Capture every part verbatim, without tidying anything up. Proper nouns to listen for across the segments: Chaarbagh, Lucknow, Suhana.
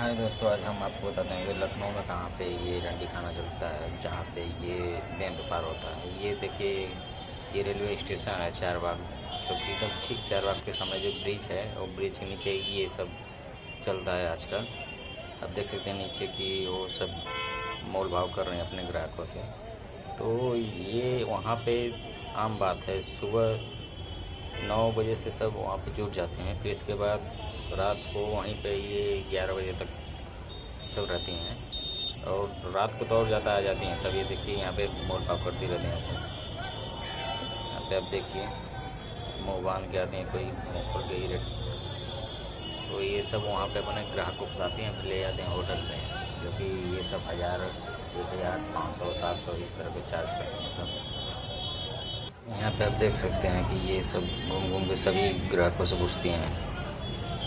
हाय दोस्तों, आज हम आपको बताते हैं कि लखनऊ में कहाँ पे ये डंडी खाना चलता है, जहाँ पे ये दिन दोपहर होता है। ये देखिए, ये रेलवे स्टेशन है चारबाग, जो कि एकदम ठीक चारबाग के सामने जो ब्रिज है और ब्रिज के नीचे ये सब चलता है आजकल। आप देख सकते हैं नीचे कि वो सब मोल भाव कर रहे हैं अपने ग्राहकों से। तो ये वहाँ पर आम बात है, सुबह नौ बजे से सब वहाँ पे जुट जाते हैं, फिर इसके बाद रात को वहीं पे ये ग्यारह बजे तक सब रहती हैं और रात को दौड़ ज़्यादा आ जाती हैं सब। ये देखिए यहाँ पे मोल भाव करती रहती हैं सब। यहाँ पे आप देखिए मुँह बांध के आते हैं, कोई मुँह खोल के ही रेट। तो ये सब वहाँ पे अपने ग्राहक को फंसाते हैं, फिर ले जाते हैं होटल पे, जो कि ये सब हज़ार एक हज़ार पाँच सौ सात सौ इस तरह के चार्ज करते हैं सब। यहाँ पे आप देख सकते हैं कि ये सब घूम घूम के सभी ग्राहकों से पूछती हैं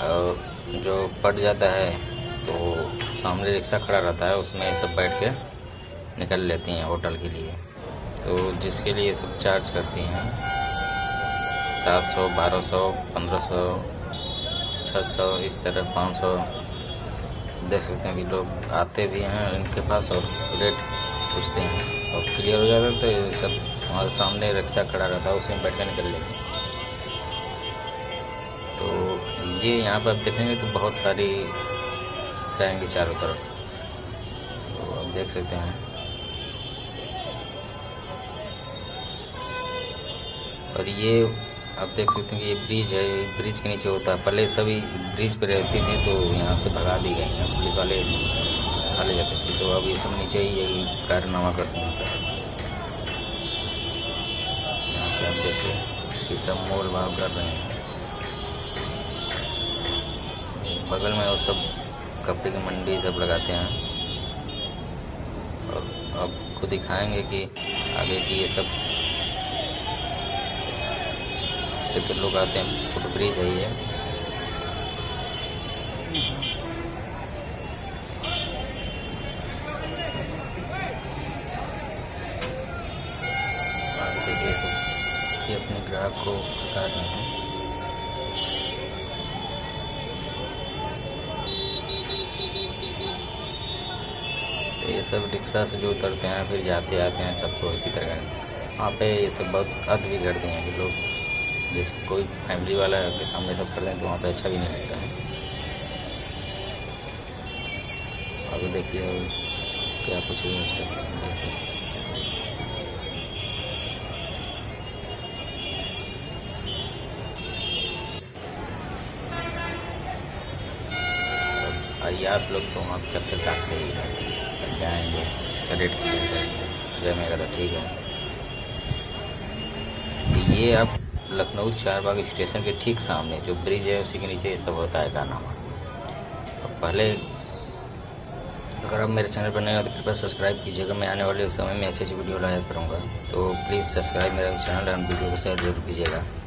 और जो पट जाता है तो सामने रिक्शा खड़ा रहता है, उसमें सब बैठ के निकल लेती हैं होटल के लिए, तो जिसके लिए सब चार्ज करती हैं सात सौ, बारह सौ, पंद्रह सौ, छह सौ इस तरह पाँच सौ। देख सकते हैं कि लोग आते भी हैं इनके पास और रेट पूछते हैं और क्लियर हो जाता है, तो ये सब हमारे सामने रिक्शा खड़ा रहता है, उसमें बैठ कर निकल लेते हैं। तो ये यहाँ पर आप देखेंगे तो बहुत सारी रहेंगी चारों तरफ, तो आप देख सकते हैं। और ये आप देख सकते हैं कि ये ब्रिज है, ब्रिज के नीचे होता है। पहले सभी ब्रिज पर रहती थी, तो यहाँ से भगा दी गई हैं, पुलिस वाले ले जाते थे, तो अब ये सब नीचे ही यही कारनामा करते हैं सर। यहाँ पे आप देखिए कि सब मोल भाव कर रहे हैं। बगल में वो सब कपड़े की मंडी सब लगाते हैं और आपको दिखाएंगे कि आगे की ये सब इस पे तो लोग आते हैं। फुट ब्रिज है ये, ये अपने ग्राहक को फंसा रहे हैं। तो ये सब रिक्शा से जो उतरते हैं फिर जाते आते हैं सबको इसी तरह। वहाँ पे ये सब बहुत अद भी करते हैं कि लोग जैसे कोई फैमिली वाला के सामने सब कर रहे हैं, तो वहाँ पे अच्छा भी नहीं लगता है। अब देखिए क्या कुछ है, अयास लोग तो वहाँ चक्कर काटते ही रहते हैं, चल जाएंगे रेट क्लियर करेंगे, जय मेरा तो ठीक है। ये आप लखनऊ चारबाग स्टेशन के ठीक सामने जो ब्रिज है उसी के नीचे ये सब होता है कारनामा। अब पहले अगर आप मेरे चैनल पर नए हो तो कृपया सब्सक्राइब कीजिएगा, मैं आने वाले समय में ऐसे ऐसी वीडियो लाया करूँगा, तो प्लीज़ सब्सक्राइब मेरा चैनल और वीडियो को शेयर जरूर कीजिएगा।